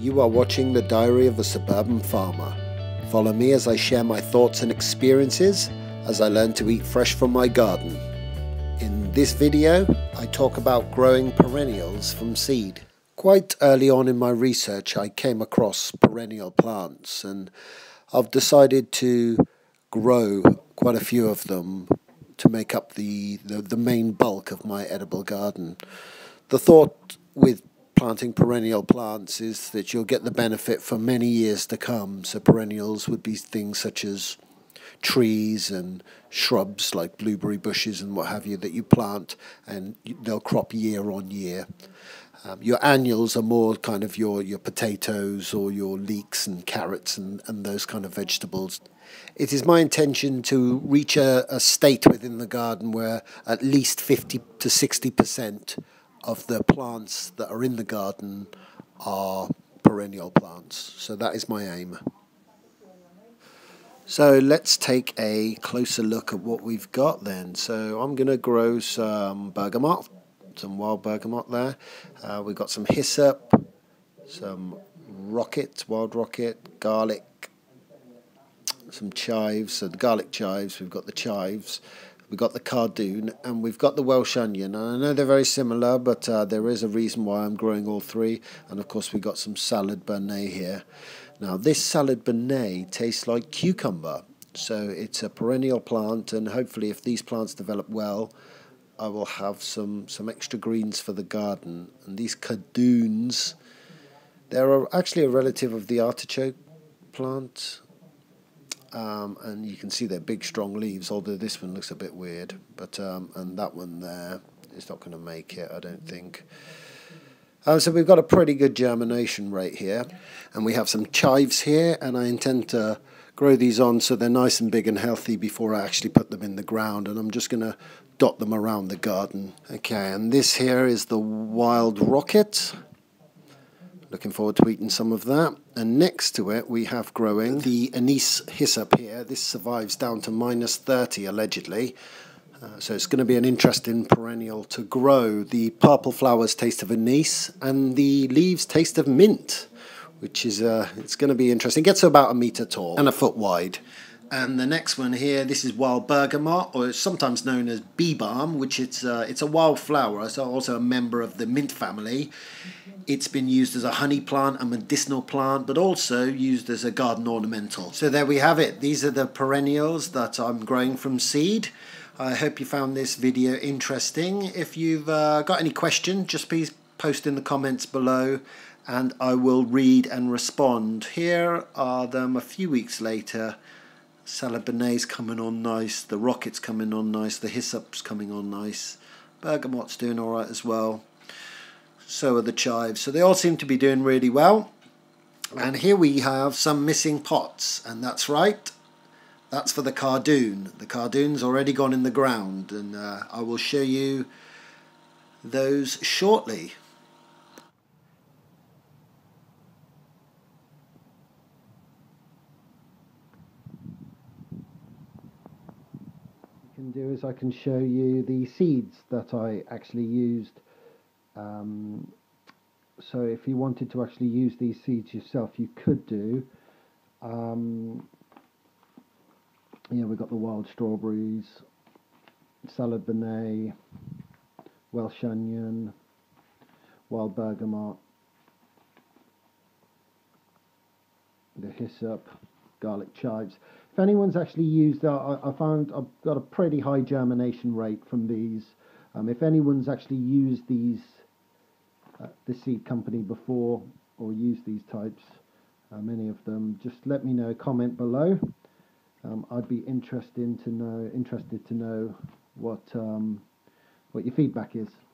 You are watching The Diary of a Suburban Farmer. Follow me as I share my thoughts and experiences as I learn to eat fresh from my garden. In this video, I talk about growing perennials from seed. Quite early on in my research, I came across perennial plants, and I've decided to grow quite a few of them to make up the main bulk of my edible garden. The thought with planting perennial plants is that you'll get the benefit for many years to come. So perennials would be things such as trees and shrubs like blueberry bushes and what have you that you plant, and they'll crop year on year. Your annuals are more kind of your potatoes or your leeks and carrots and those kind of vegetables. It is my intention to reach a state within the garden where at least 50 to 60% of the plants that are in the garden are perennial plants. So that is my aim. So let's take a closer look at what we've got then. So I'm going to grow some bergamot, some wild bergamot there. We've got some hyssop, some rocket, wild rocket, garlic, some chives. So the garlic chives, we've got the chives, we've got the cardoon, and we've got the Welsh onion. And I know they're very similar, but there is a reason why I'm growing all three. And of course we've got some salad burnet here. Now this salad burnet tastes like cucumber, so it's a perennial plant, and hopefully if these plants develop well, I will have some extra greens for the garden. And these cardoons, they're actually a relative of the artichoke plant. And you can see they're big, strong leaves, although this one looks a bit weird. But and that one there is not going to make it, I don't think. So we've got a pretty good germination rate here. And we have some chives here, and I intend to grow these on so they're nice and big and healthy before I actually put them in the ground. And I'm just going to dot them around the garden. Okay, and this here is the wild rocket. Looking forward to eating some of that. And next to it, we have growing the anise hyssop here. This survives down to -30, allegedly. So it's going to be an interesting perennial to grow. The purple flowers taste of anise, and the leaves taste of mint, which is it's going to be interesting. It gets about 1 meter tall and 1 foot wide. And the next one here, this is wild bergamot, or it's sometimes known as bee balm, which it's a wild flower, so also a member of the mint family. It's been used as a honey plant, a medicinal plant, but also used as a garden ornamental. So there we have it. These are the perennials that I'm growing from seed. I hope you found this video interesting. If you've got any question, just please post in the comments below, and I will read and respond. Here are them a few weeks later. Salad burnet's coming on nice, the rocket's coming on nice, the hyssop's coming on nice, bergamot's doing alright as well, so are the chives. So they all seem to be doing really well. And here we have some missing pots, and that's right, that's for the cardoon. The cardoon's already gone in the ground, and I will show you those shortly. Do is I can show you the seeds that I actually used. So if you wanted to actually use these seeds yourself, you could do. Yeah, we've got the wild strawberries, salad burnet, Welsh onion, wild bergamot, the hyssop, garlic chives. If anyone's actually used, I found I've got a pretty high germination rate from these. If anyone's actually used these, the seed company before, or used these types, many of them, just let me know. Comment below. I'd be interested to know what your feedback is.